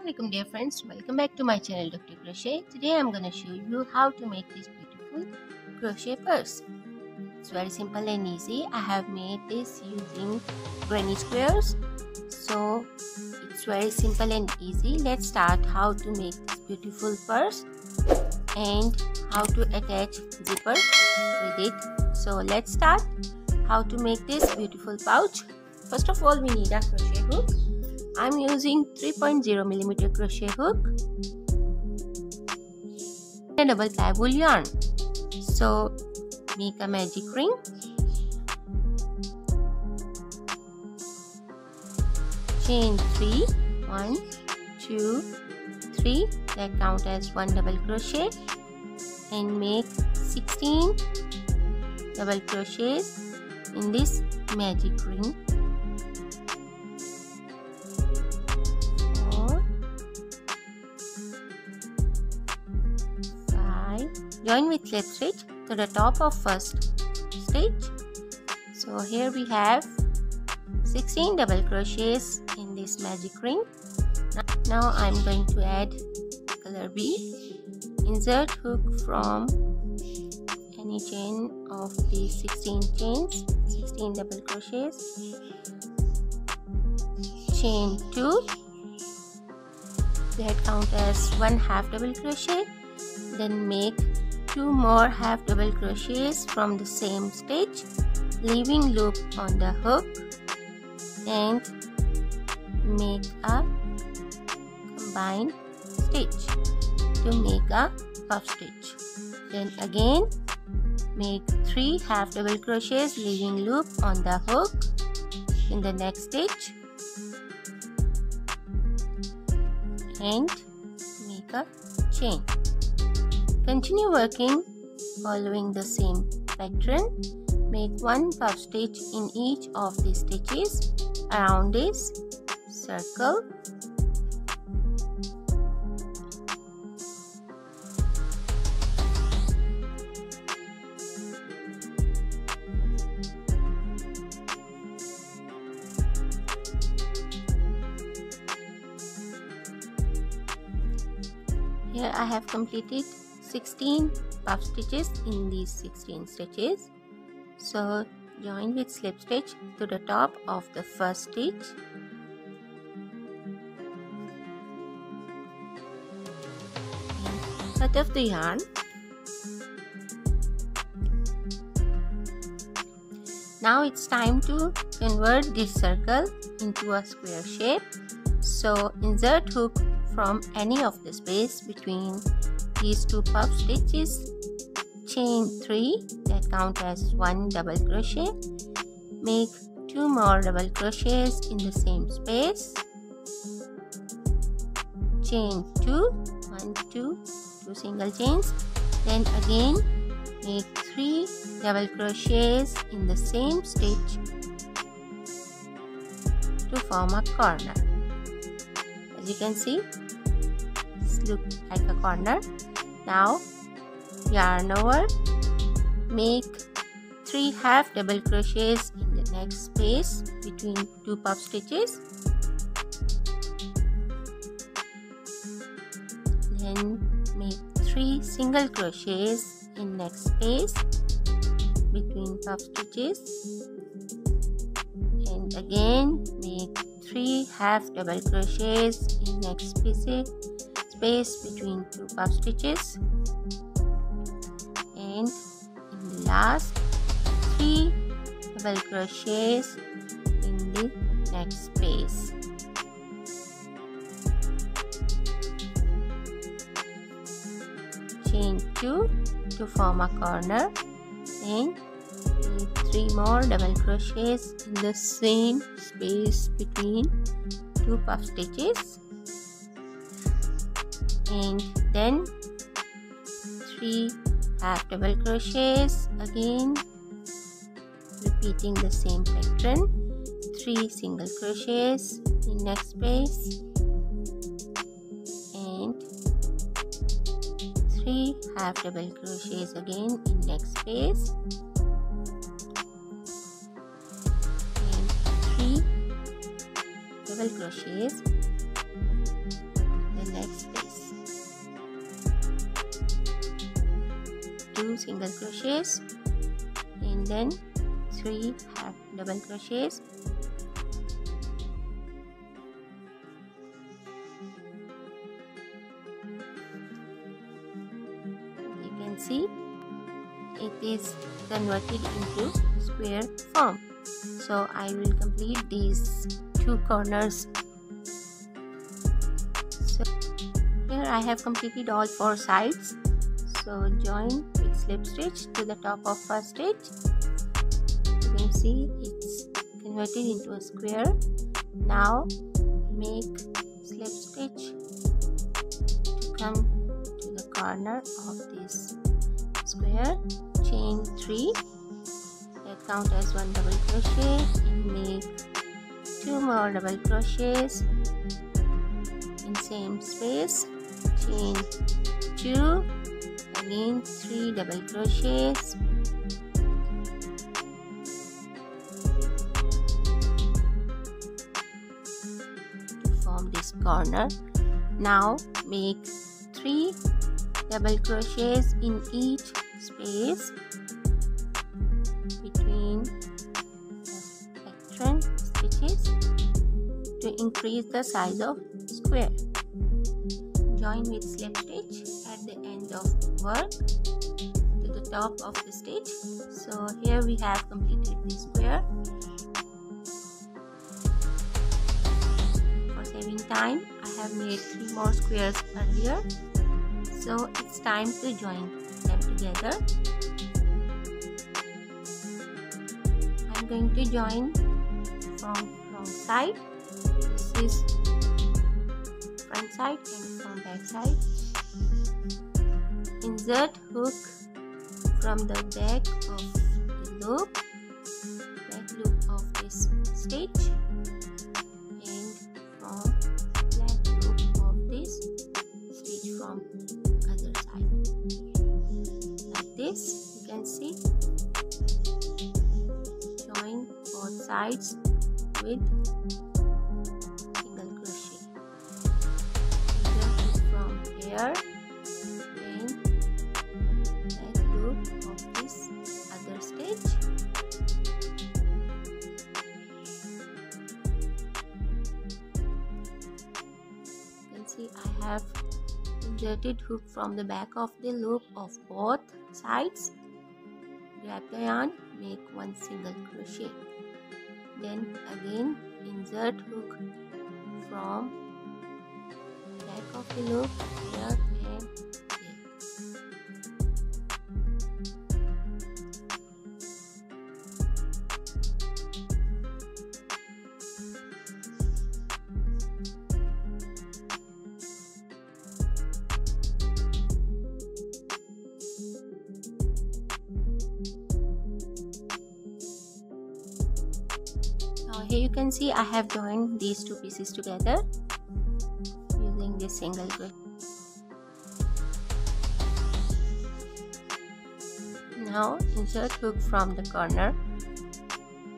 Assalamualaikum dear friends, welcome back to my channel Dr. Crochet. Today I'm gonna show you how to make this beautiful crochet purse. It's very simple and easy. I have made this using granny squares, so it's very simple and easy. Let's start how to make this beautiful purse and how to attach zipper with it. So let's start how to make this beautiful pouch. First of all, we need a crochet hook. I'm using 3.0mm crochet hook and a double ply yarn. So make a magic ring. Chain 3, 1, 2, 3, that count as 1 double crochet and make 16 double crochets in this magic ring. 4, 5. Join with slip stitch to the top of first stitch. So here we have 16 double crochets in this magic ring. Now I'm going to add color B. Insert hook from any chain of the 16 double crochets. Chain 2, that count as 1 half double crochet. Then make 2 more half double crochets from the same stitch, leaving loop on the hook, and make a combined stitch to make a puff stitch. Then again make 3 half double crochets, leaving loop on the hook in the next stitch, and make a chain. Continue working following the same pattern. Make 1 puff stitch in each of the stitches around this circle. Here I have completed 16 puff stitches in these 16 stitches. So join with slip stitch to the top of the first stitch. And cut off the yarn. Now it's time to convert this circle into a square shape. So insert hook from any of the space between these 2 puff stitches. Chain 3, that count as 1 double crochet. Make 2 more double crochets in the same space. Chain 2, 1, 2, 2 single chains. Then again make 3 double crochets in the same stitch to form a corner. As you can see, this looks like a corner. Now yarn over, make 3 half double crochets in the next space between 2 puff stitches. Then make 3 single crochets in next space between puff stitches, and again make 3 half double crochets in next space between 2 puff stitches, and in the last 3 double crochets in the next space. Chain 2 to form a corner and make 3 more double crochets in the same space between 2 puff stitches, and then 3 half double crochets, again repeating the same pattern. 3 single crochets in next space and 3 half double crochets again in next space, and 3 double crochets 2 single crochets and then 3 half double crochets. You can see it is converted into square form. So I will complete these two corners. So here I have completed all 4 sides. So join with slip stitch to the top of first stitch. You can see it's converted into a square. Now make slip stitch to come to the corner of this square, chain 3 that count as 1 double crochet and make 2 more double crochets in same space, chain 2, again 3 double crochets, to form this corner. Now make 3 double crochets in each space between the apron stitches to increase the size of square. Join with slip stitch at the end of work to the top of the stitch. So here we have completed the square. For saving time, I have made 3 more squares earlier, so it's time to join them together. I'm going to join from wrong side. This is front side and from back side. Insert hook from the back of the loop, back loop of this stitch, and from flat loop of this stitch from other side. Like this, you can see. Join both sides with single crochet. Insert hook from here. I have inserted hook from the back of the loop of both sides. Grab the yarn, make 1 single crochet. Then again insert hook from back of the loop here and here you can see I have joined these 2 pieces together using this single crochet. Now insert hook from the corner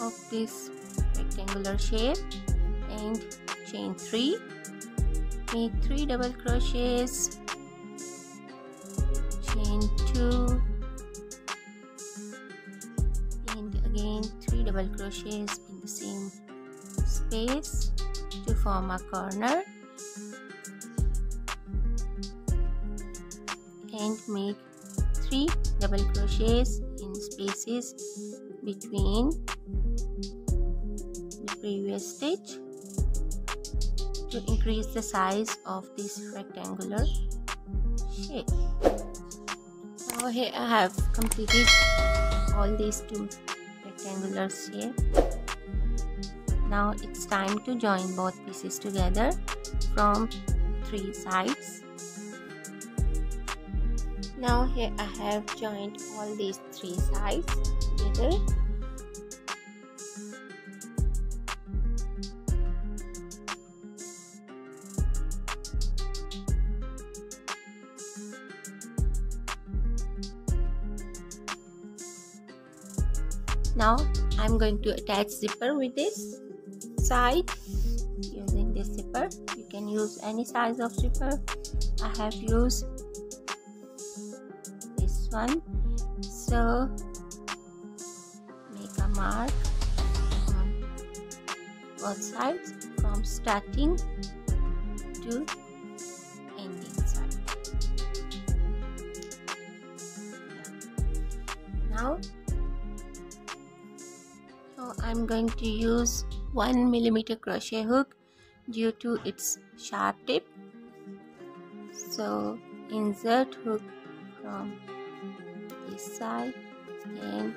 of this rectangular shape and chain 3. Make 3 double crochets, chain 2 and again 3 double crochets in the same space to form a corner, and make 3 double crochets in spaces between the previous stitch to increase the size of this rectangular shape. So here I have completed all these 2 rectangular shapes. Now it's time to join both pieces together from 3 sides. Now here I have joined all these 3 sides together. Now I'm going to attach zipper with this side using this zipper. You can use any size of zipper. I have used this one So make a mark on both sides from starting to ending side. Now I'm going to use 1 millimeter crochet hook due to its sharp tip. So insert hook from this side and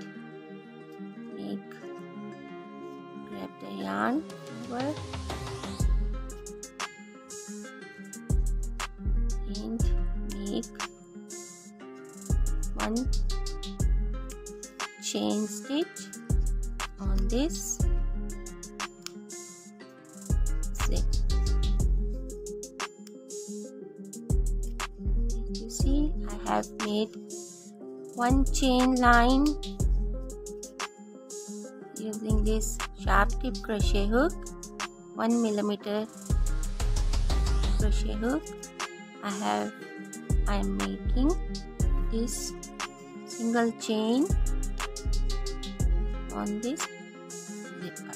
grab the yarn over and make one chain stitch on this zip. You see, I have made one chain line using this sharp tip crochet hook, 1 millimeter crochet hook. I'm making this single chain on this zipper.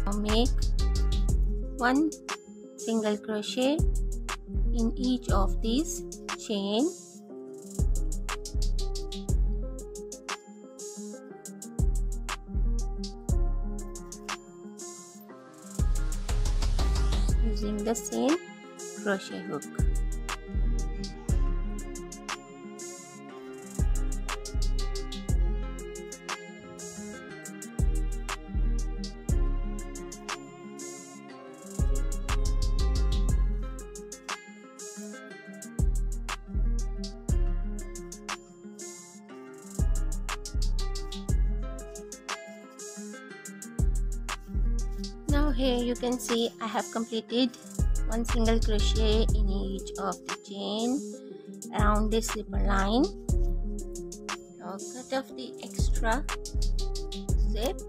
Now make one single crochet in each of these chain. Using the same crochet hook. Now here you can see I have completed one single crochet in each of the chain around this zipper line. Now cut off the extra zip.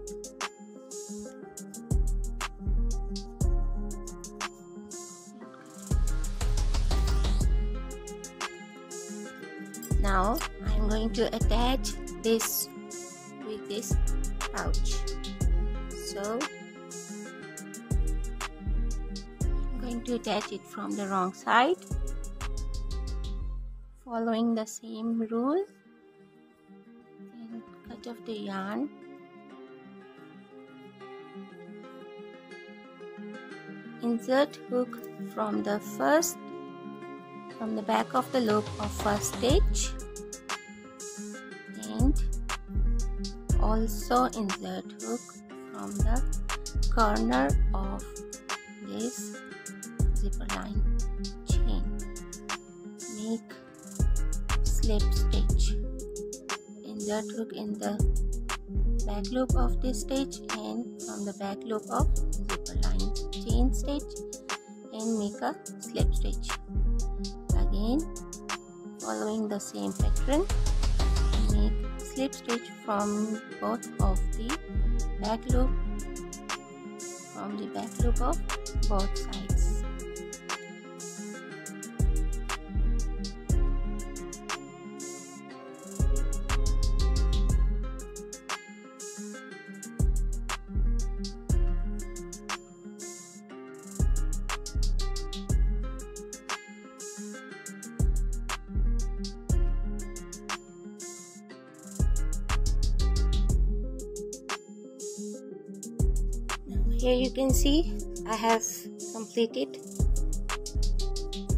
Now I'm going to attach this with this pouch. So to attach it from the wrong side, following the same rule, and cut off the yarn. Insert hook from the back of the loop of first stitch, and also insert hook from the corner of this zipper line chain. Make slip stitch. Insert hook in the back loop of this stitch and from the back loop of zipper line chain stitch and make a slip stitch. Again, following the same pattern, make slip stitch from both of the back loop, from the back loop of both sides. Here you can see I have completed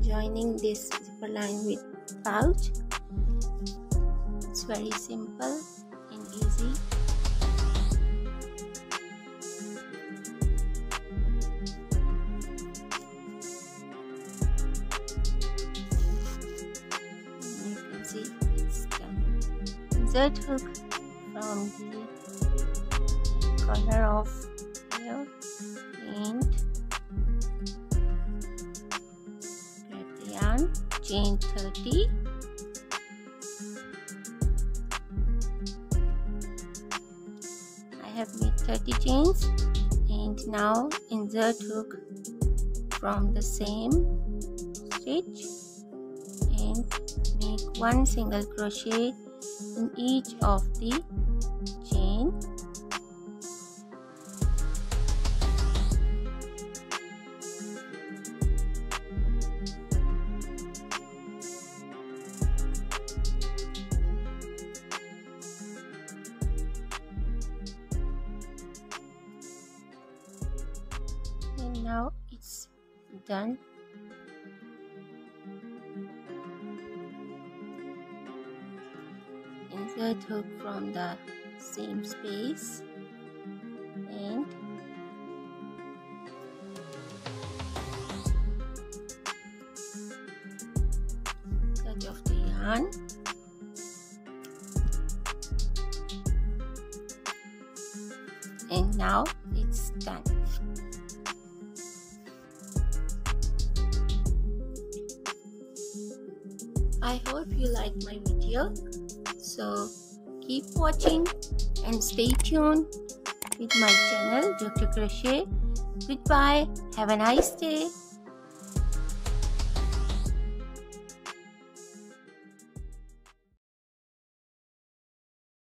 joining this zipper line with pouch. It's very simple and easy. You can see it's done. Insert hook from the corner of and grab the yarn. chain 30. I have made 30 chains, and now insert hook from the same stitch and make one single crochet in each of the chain. Now it's done. Insert hook from the same space and cut off the yarn. And now it's done. I hope you liked my video, so keep watching and stay tuned with my channel Dr. Crochet. Goodbye, have a nice day.